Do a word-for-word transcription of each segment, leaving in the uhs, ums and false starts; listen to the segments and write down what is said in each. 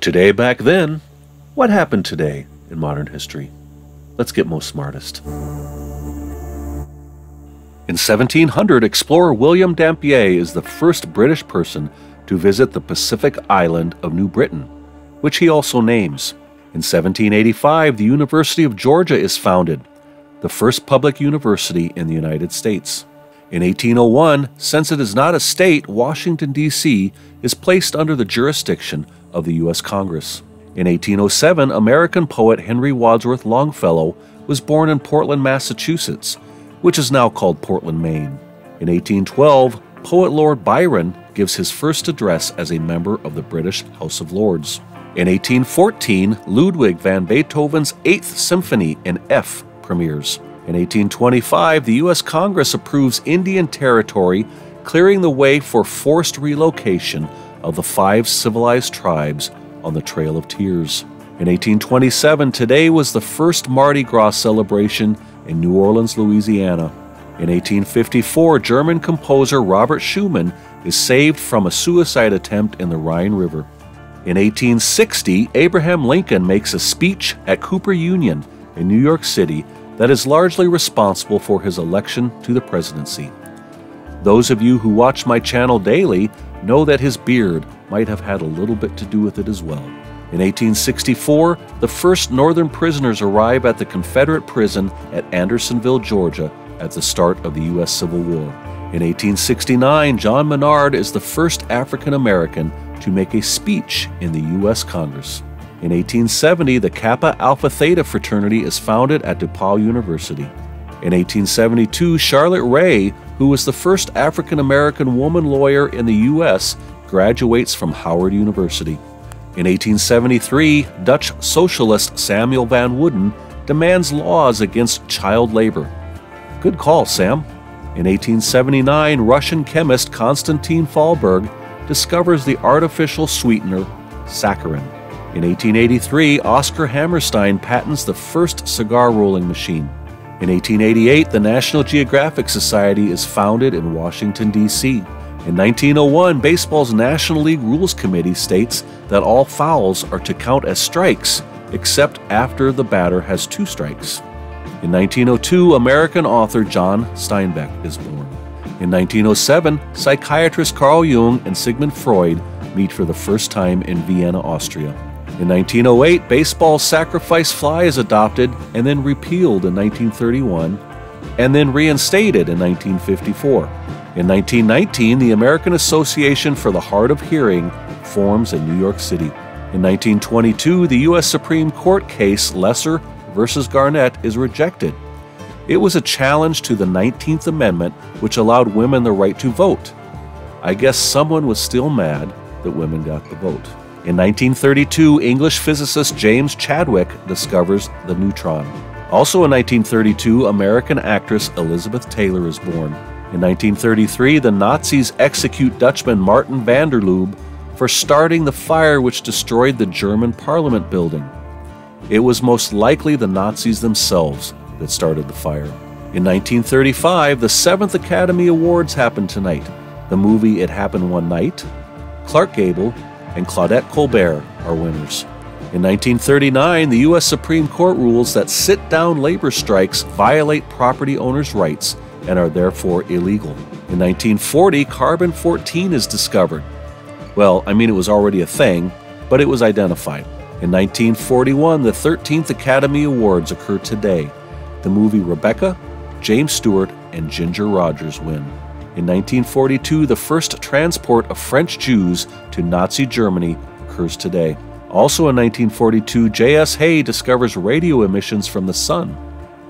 Today back then, what happened today in modern history? Let's get most smartest. In seventeen hundred, explorer William Dampier is the first British person to visit the Pacific island of New Britain, which he also names. In seventeen eighty-five, the University of Georgia is founded, the first public university in the United States. In eighteen oh one, since it is not a state, Washington, D C is placed under the jurisdiction of the U S Congress. In eighteen oh seven, American poet Henry Wadsworth Longfellow was born in Portland, Massachusetts, which is now called Portland, Maine. In eighteen twelve, poet Lord Byron gives his first address as a member of the British House of Lords. In eighteen fourteen, Ludwig van Beethoven's Eighth Symphony in F premieres. In eighteen twenty-five, the U S Congress approves Indian territory, clearing the way for forced relocation of the five civilized tribes on the Trail of Tears. In eighteen twenty-seven, today was the first Mardi Gras celebration in New Orleans, Louisiana. In eighteen fifty-four, German composer Robert Schumann is saved from a suicide attempt in the Rhine River. In eighteen sixty, Abraham Lincoln makes a speech at Cooper Union in New York City that is largely responsible for his election to the presidency. Those of you who watch my channel daily know that his beard might have had a little bit to do with it as well. In eighteen sixty-four, the first Northern prisoners arrive at the Confederate prison at Andersonville, Georgia, at the start of the U S Civil War. In eighteen sixty-nine, John Menard is the first African American to make a speech in the U S Congress. In eighteen seventy, the Kappa Alpha Theta fraternity is founded at DePauw University. In eighteen seventy-two, Charlotte Ray, who was the first African-American woman lawyer in the U S, graduates from Howard University. In eighteen seventy-three, Dutch socialist Samuel Van Wooden demands laws against child labor. Good call, Sam. In eighteen seventy-nine, Russian chemist Konstantin Fahlberg discovers the artificial sweetener saccharin. In eighteen eighty-three, Oscar Hammerstein patents the first cigar rolling machine. In eighteen eighty-eight, the National Geographic Society is founded in Washington, D C In nineteen oh one, baseball's National League Rules Committee states that all fouls are to count as strikes, except after the batter has two strikes. In nineteen oh two, American author John Steinbeck is born. In nineteen oh seven, psychiatrist Carl Jung and Sigmund Freud meet for the first time in Vienna, Austria. In nineteen oh eight, baseball's sacrifice fly is adopted and then repealed in nineteen thirty-one, and then reinstated in nineteen fifty-four. In nineteen nineteen, the American Association for the Hard of Hearing forms in New York City. In nineteen twenty-two, the U S Supreme Court case Lesser versus Garnett is rejected. It was a challenge to the nineteenth Amendment, which allowed women the right to vote. I guess someone was still mad that women got the vote. In nineteen thirty-two, English physicist James Chadwick discovers the neutron. Also in nineteen thirty-two, American actress Elizabeth Taylor is born. In nineteen thirty-three, the Nazis execute Dutchman Martin van der Lubbe for starting the fire which destroyed the German Parliament building. It was most likely the Nazis themselves that started the fire. In nineteen thirty-five, the seventh Academy Awards happened tonight. The movie It Happened One Night, Clark Gable, and Claudette Colbert are winners. In nineteen thirty-nine, the U S Supreme Court rules that sit-down labor strikes violate property owners' rights and are therefore illegal. In nineteen forty, carbon fourteen is discovered. Well, I mean, it was already a thing, but it was identified. In nineteen forty-one, the thirteenth Academy Awards occur today. The movie Rebecca, James Stewart, and Ginger Rogers win. In nineteen forty-two, the first transport of French Jews to Nazi Germany occurs today. Also in nineteen forty-two, J S Hay discovers radio emissions from the sun.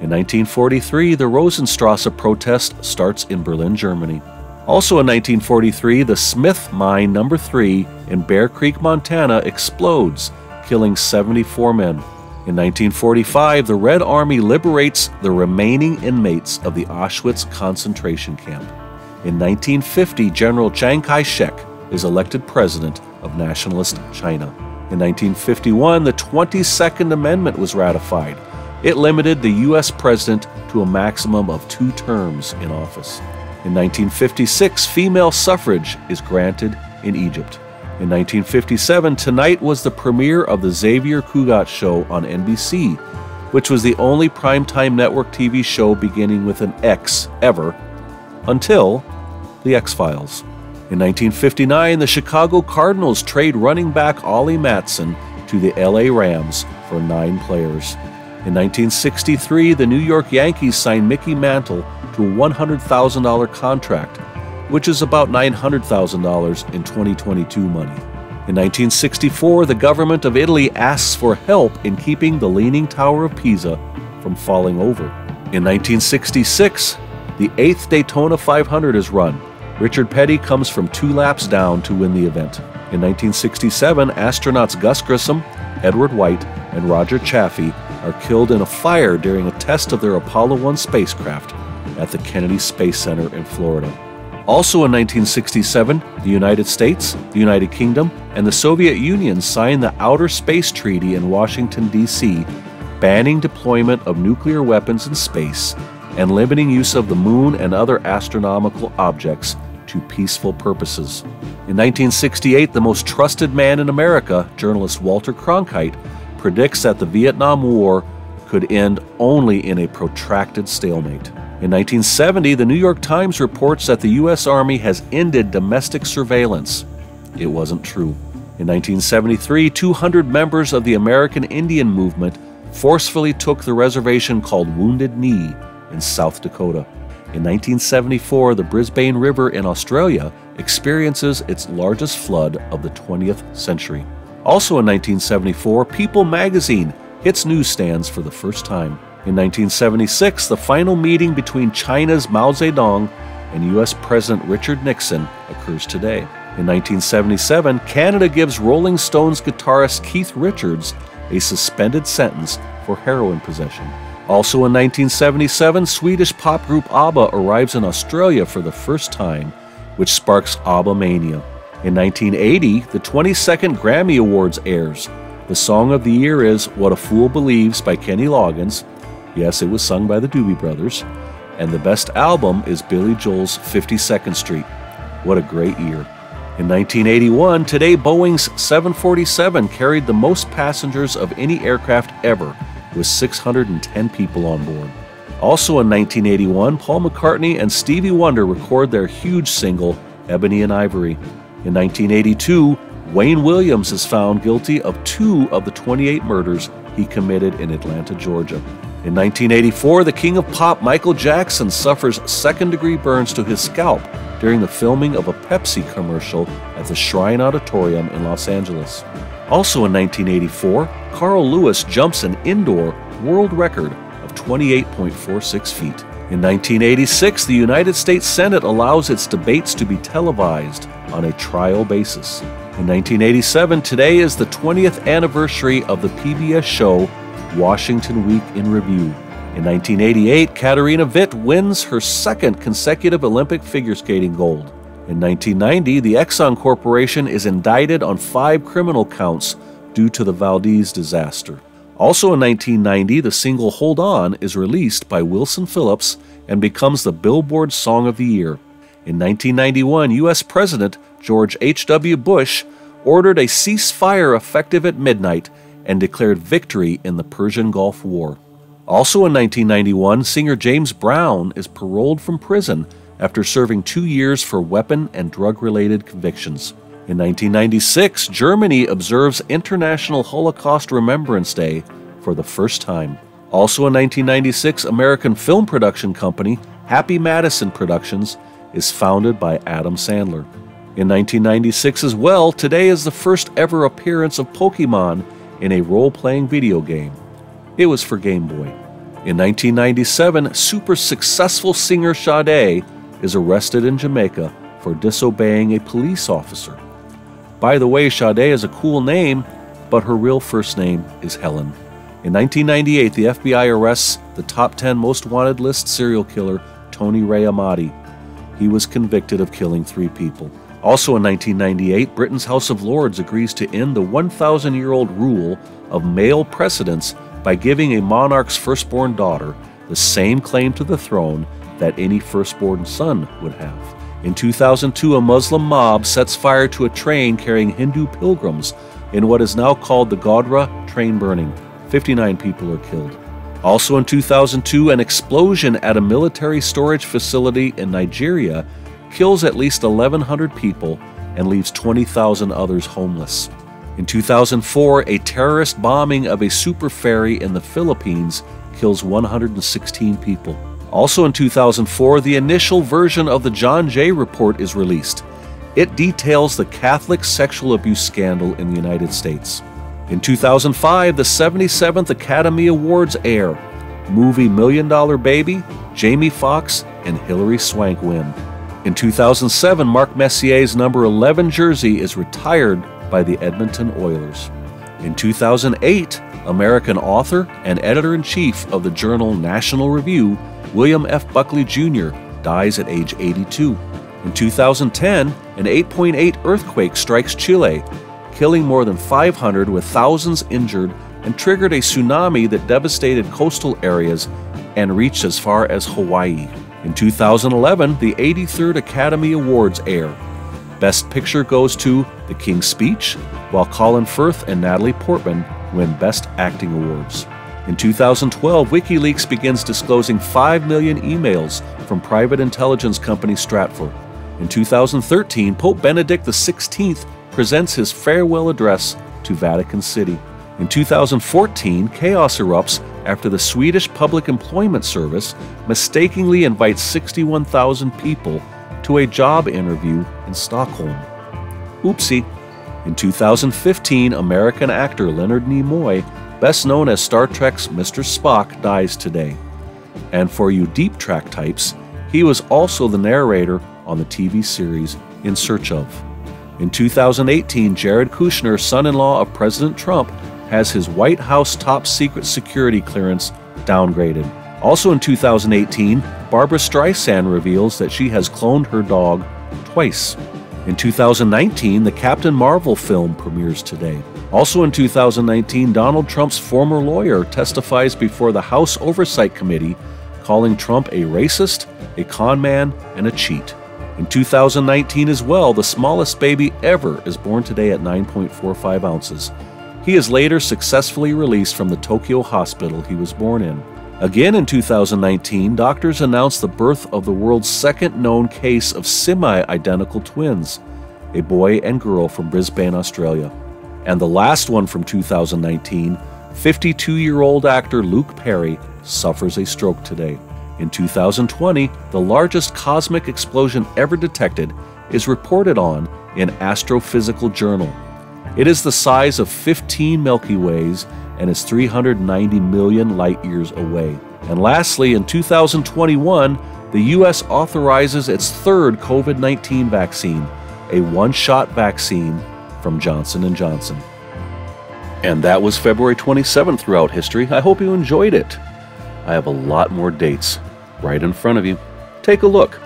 In nineteen forty-three, the Rosenstrasse protest starts in Berlin, Germany. Also in nineteen forty-three, the Smith Mine number three in Bear Creek, Montana explodes, killing seventy-four men. In nineteen forty-five, the Red Army liberates the remaining inmates of the Auschwitz concentration camp. In nineteen fifty, General Chiang Kai-shek is elected president of Nationalist China. In nineteen fifty-one, the twenty-second Amendment was ratified. It limited the U S president to a maximum of two terms in office. In nineteen fifty-six, female suffrage is granted in Egypt. In nineteen fifty-seven, Tonight was the premiere of the Xavier Cugat show on N B C, which was the only primetime network T V show beginning with an X ever, until The X-Files. In nineteen fifty-nine, the Chicago Cardinals trade running back Ollie Matson to the L A Rams for nine players. In nineteen sixty-three, the New York Yankees signed Mickey Mantle to a one hundred thousand dollar contract, which is about nine hundred thousand dollars in twenty twenty-two money. In nineteen sixty-four, the government of Italy asks for help in keeping the Leaning Tower of Pisa from falling over. In nineteen sixty-six, the eighth Daytona five hundred is run. Richard Petty comes from two laps down to win the event. In nineteen sixty-seven, astronauts Gus Grissom, Edward White, and Roger Chaffee are killed in a fire during a test of their Apollo one spacecraft at the Kennedy Space Center in Florida. Also in nineteen sixty-seven, the United States, the United Kingdom, and the Soviet Union signed the Outer Space Treaty in Washington, D C, banning deployment of nuclear weapons in space and limiting use of the moon and other astronomical objects to peaceful purposes. In nineteen sixty-eight, the most trusted man in America, journalist Walter Cronkite, predicts that the Vietnam War could end only in a protracted stalemate. In nineteen seventy, the New York Times reports that the U S Army has ended domestic surveillance. It wasn't true. In nineteen seventy-three, two hundred members of the American Indian movement forcefully took the reservation called Wounded Knee in South Dakota. In nineteen seventy-four, the Brisbane River in Australia experiences its largest flood of the twentieth century. Also in nineteen seventy-four, People magazine hits newsstands for the first time. In nineteen seventy-six, the final meeting between China's Mao Zedong and U S President Richard Nixon occurs today. In nineteen seventy-seven, Canada gives Rolling Stones guitarist Keith Richards a suspended sentence for heroin possession. Also in nineteen seventy-seven, Swedish pop group ABBA arrives in Australia for the first time, which sparks ABBA mania. In nineteen eighty, the twenty-second Grammy Awards airs. The song of the year is What a Fool Believes by Kenny Loggins. Yes, it was sung by the Doobie Brothers. And the best album is Billy Joel's fifty-second Street. What a great year. In nineteen eighty-one, today Boeing's seven forty-seven carried the most passengers of any aircraft ever, with six hundred ten people on board. Also in nineteen eighty-one, Paul McCartney and Stevie Wonder record their huge single, Ebony and Ivory. In nineteen eighty-two, Wayne Williams is found guilty of two of the twenty-eight murders he committed in Atlanta, Georgia. In nineteen eighty-four, the king of pop, Michael Jackson, suffers second-degree burns to his scalp during the filming of a Pepsi commercial at the Shrine Auditorium in Los Angeles. Also in nineteen eighty-four, Carl Lewis jumps an indoor world record of twenty-eight point four six feet. In nineteen eighty-six, the United States Senate allows its debates to be televised on a trial basis. In nineteen eighty-seven, today is the twentieth anniversary of the P B S show Washington Week in Review. In nineteen eighty-eight, Katarina Witt wins her second consecutive Olympic figure skating gold. In nineteen ninety, the Exxon Corporation is indicted on five criminal counts due to the Valdez disaster. Also in nineteen ninety, the single Hold On is released by Wilson Phillips and becomes the Billboard Song of the Year. In nineteen ninety-one, U S President George H W Bush ordered a ceasefire effective at midnight and declared victory in the Persian Gulf War. Also in nineteen ninety-one, singer James Brown is paroled from prison after serving two years for weapon and drug-related convictions. In nineteen ninety-six, Germany observes International Holocaust Remembrance Day for the first time. Also in nineteen ninety-six, American film production company Happy Madison Productions is founded by Adam Sandler. In nineteen ninety-six as well, today is the first ever appearance of Pokemon in a role-playing video game. It was for Game Boy. In nineteen ninety-seven, super successful singer Sade is arrested in Jamaica for disobeying a police officer. By the way, Sade is a cool name, but her real first name is Helen. In nineteen ninety-eight, the F B I arrests the top ten most wanted list serial killer, Tony Ray Amati. He was convicted of killing three people. Also in nineteen ninety-eight, Britain's House of Lords agrees to end the one thousand year old rule of male precedence by giving a monarch's firstborn daughter the same claim to the throne that any firstborn son would have. In two thousand two, a Muslim mob sets fire to a train carrying Hindu pilgrims in what is now called the Godhra train burning. fifty-nine people are killed. Also in two thousand two, an explosion at a military storage facility in Nigeria kills at least eleven hundred people and leaves twenty thousand others homeless. In two thousand four, a terrorist bombing of a super ferry in the Philippines kills one hundred sixteen people. Also in two thousand four, the initial version of the John Jay Report is released. It details the Catholic sexual abuse scandal in the United States. In two thousand five, the seventy-seventh Academy Awards air. Movie Million Dollar Baby, Jamie Foxx, and Hilary Swank win. In two thousand seven, Mark Messier's number eleven jersey is retired by the Edmonton Oilers. In two thousand eight, American author and editor-in-chief of the journal National Review, William F. Buckley Junior dies at age eighty-two. In two thousand ten, an eight point eight earthquake strikes Chile, killing more than five hundred with thousands injured, and triggered a tsunami that devastated coastal areas and reached as far as Hawaii. In two thousand eleven, the eighty-third Academy Awards air. Best Picture goes to The King's Speech, while Colin Firth and Natalie Portman win Best Acting Awards. In two thousand twelve, WikiLeaks begins disclosing five million emails from private intelligence company Stratfor. In two thousand thirteen, Pope Benedict the sixteenth presents his farewell address to Vatican City. In two thousand fourteen, chaos erupts after the Swedish Public Employment Service mistakenly invites sixty-one thousand people to a job interview in Stockholm. Oopsie. In two thousand fifteen, American actor Leonard Nimoy, best known as Star Trek's Mister Spock, dies today. And for you deep track types, he was also the narrator on the T V series In Search Of. In two thousand eighteen, Jared Kushner, son-in-law of President Trump, has his White House top-secret security clearance downgraded. Also in two thousand eighteen, Barbra Streisand reveals that she has cloned her dog twice. In two thousand nineteen, the Captain Marvel film premieres today. Also in two thousand nineteen, Donald Trump's former lawyer testifies before the House Oversight Committee, calling Trump a racist, a con man, and a cheat. In two thousand nineteen as well, the smallest baby ever is born today at nine point four five ounces. He is later successfully released from the Tokyo hospital he was born in. Again in two thousand nineteen, doctors announced the birth of the world's second known case of semi-identical twins, a boy and girl from Brisbane, Australia. And the last one from two thousand nineteen, fifty-two-year-old actor Luke Perry suffers a stroke today. In two thousand twenty, the largest cosmic explosion ever detected is reported on in Astrophysical Journal. It is the size of fifteen Milky Ways and is three hundred ninety million light years away. And lastly, in two thousand twenty-one, the U S authorizes its third COVID nineteen vaccine, a one-shot vaccine from Johnson and Johnson. And that was February twenty-seventh Throughout History. I hope you enjoyed it. I have a lot more dates right in front of you. Take a look.